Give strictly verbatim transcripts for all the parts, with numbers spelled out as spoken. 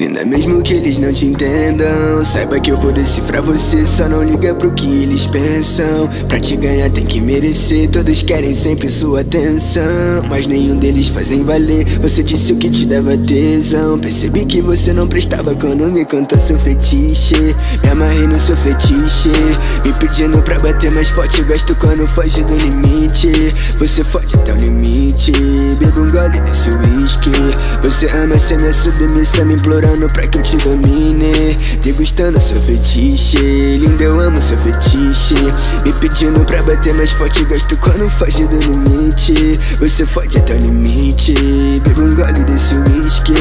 Ainda mesmo que eles não te entendam, saiba que eu vou decifrar você. Só não liga pro que eles pensam. Pra te ganhar tem que merecer. Todos querem sempre sua atenção, mas nenhum deles fazem valer. Você disse o que te dava tesão. Percebi que você não prestava quando me contou seu fetiche. Me amarrei no seu fetiche, me pedindo pra bater mais forte. Gosto quando foge do limite. Você foge até o limite. Bebo um gole desse whisky. Você ama ser minha submissa, me implorando pra que eu te domine, degustando seu fetiche. Linda, eu amo seu fetiche, me pedindo pra bater mais forte. Gosto quando foge do limite. Você foge até o limite. Bebo um gole desse whisky.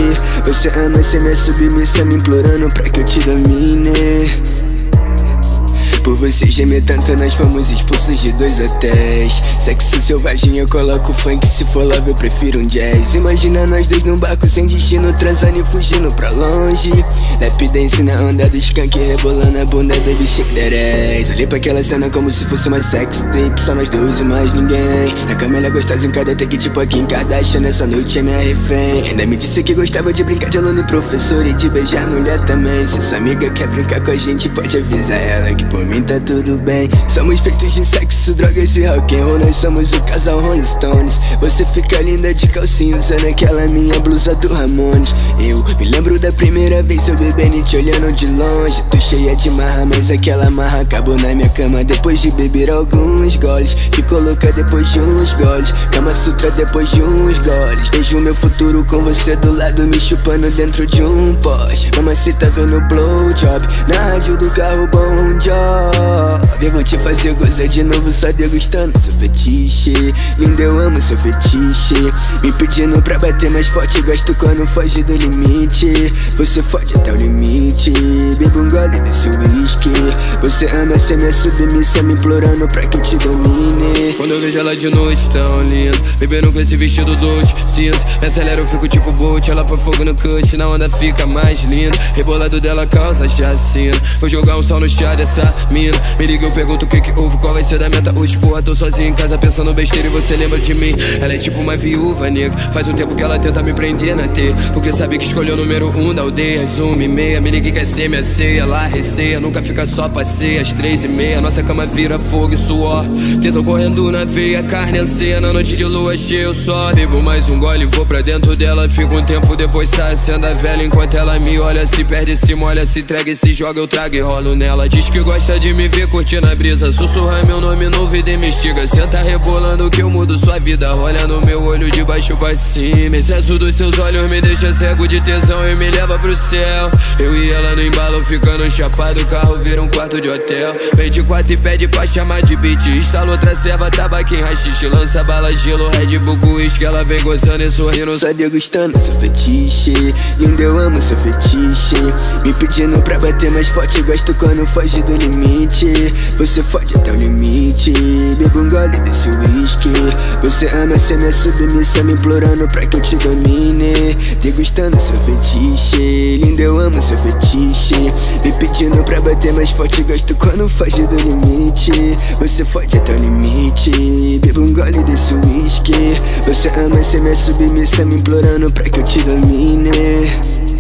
Você ama ser minha submissa, me implorando pra que eu te domine. Por você gemer tanto, nós fomos expulsos de dois hotéis. Sexo selvagem, eu coloco funk. Se for love, eu prefiro um jazz. Imagina nós dois num barco sem destino, transando e fugindo pra longe. Lap dance na onda do skunk, rebolando a bunda, baby shake that ass. Olhei pra aquela cena como se fosse uma sex tape, só nós dois e mais ninguém. Na cama ela é gostosa em cada take, tipo a Kim Kardashian. Nessa noite é minha refém. Ainda me disse que gostava de brincar de aluno e professor, e de beijar mulher também. Se sua amiga quer brincar com a gente, pode avisar ela que por mim tá tudo bem. Somos feitos de sexo, drogas e rock'n'roll. Nós somos o casal Rolling Stones. Você fica linda de calcinha usando aquela minha blusa do Ramones. Eu me lembro da primeira vez eu bebendo e te olhando de longe. Tô cheia de marra, mas aquela marra acabou na minha cama depois de beber alguns goles. Ficou louca depois de uns goles, Kama Sutra depois de uns goles. Vejo meu futuro com você do lado, me chupando dentro de um poste. Mamacita vendo blowjob na rádio do carro, bom job. Eu vou te fazer gozar de novo só degustando seu fetiche. Linda, eu amo seu fetiche, me pedindo pra bater mais forte. Gosto quando foge do limite. Você foge até o limite. Bebo um gole desse whisky. Você ama ser minha submissa, me implorando pra que eu te domine. Quando eu vejo ela de noite tão linda, bebendo com esse vestido doce, cinza, me acelera, eu fico tipo Bolt. Ela põe fogo no cush, na onda fica mais linda. Rebolado dela causa chacina. Vou jogar um sol no chá dessa mina. Me liga, eu pergunto o que que houve, qual vai ser da meta hoje. Porra, tô sozinho em casa pensando besteira e você lembra de mim. Ela é tipo uma viúva, nega. Faz um tempo que ela tenta me prender na T, porque sabe que escolheu o número um da aldeia. Às uma e meia, me liga e quer ser minha ceia. Lá receia, nunca fica só, passeia. Às três e meia, nossa cama vira fogo e suor. Tesão correndo na veia, carne anseia. Na noite de lua cheia, eu só bebo mais um gole, vou pra dentro dela. Fico um tempo, depois sai, acenda a vela. Enquanto ela me olha, se perde, se molha, se entrega e se joga, eu trago e rolo nela. Diz que gosta de me ver curtindo a brisa, sussurra meu nome no ouvido e me instiga. Senta rebolando que eu mudo sua vida. Olha no meu olho de baixo pra cima. Esse azul dos seus olhos me deixa cego de tesão e me leva pro céu. Eu e ela no embalo ficando chapado, o carro vira um quarto de hotel. Vinte e quatro e pede pra chamar de beat. Instala outra serva, tabaquinho, rachixe. Lança bala, gelo, Red Bull, uísque. Ela vem gozando e sorrindo, só degustando seu fetiche. Linda, eu amo seu fetiche, me pedindo pra bater mais forte. Gosto quando foge do limite. Você foge até o limite. Bebo um gole desse whisky. Você ama ser minha submissa, me implorando pra que eu te domine, degustando seu fetiche. Linda, eu amo seu fetiche, me pedindo pra bater mais forte. Gosto quando foge do limite. Você foge até o limite. Bebo um gole desse whisky. Você ama ser minha submissa, me implorando pra que eu te domine.